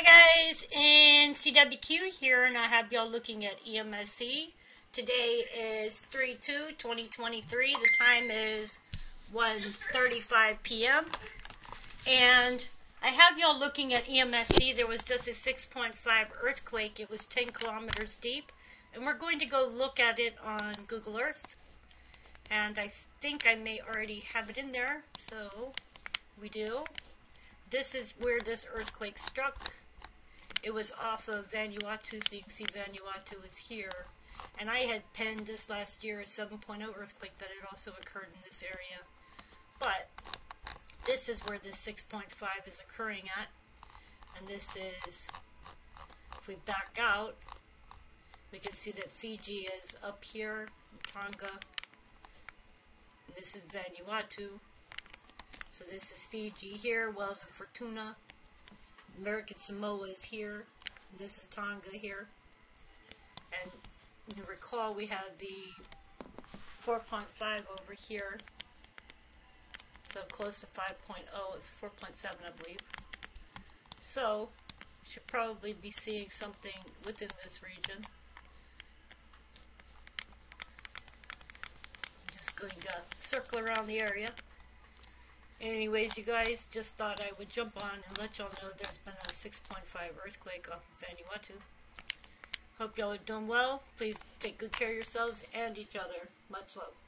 Hi guys, NCWQ here, and I have y'all looking at EMSC. Today is 3/2/2023. The time is 1:35 p.m. and I have y'all looking at EMSC. There was just a 6.5 earthquake. It was 10 kilometers deep, and we're going to go look at it on Google Earth. And I think I may already have it in there, so we do. This is where this earthquake struck. It was off of Vanuatu, so you can see Vanuatu is here. And I had penned this last year, a 7.0 earthquake that had also occurred in this area. But this is where this 6.5 is occurring at. And this is, if we back out, we can see that Fiji is up here, Tonga. This is Vanuatu. So this is Fiji here, Wallis and Futuna. American Samoa is here. This is Tonga here. And you recall we had the 4.5 over here. So close to 5.0. It's 4.7, I believe. So we should probably be seeing something within this region. I'm just going to circle around the area. Anyways, you guys, just thought I would jump on and let y'all know there's been a 6.5 earthquake off of Vanuatu. Hope y'all are doing well. Please take good care of yourselves and each other. Much love.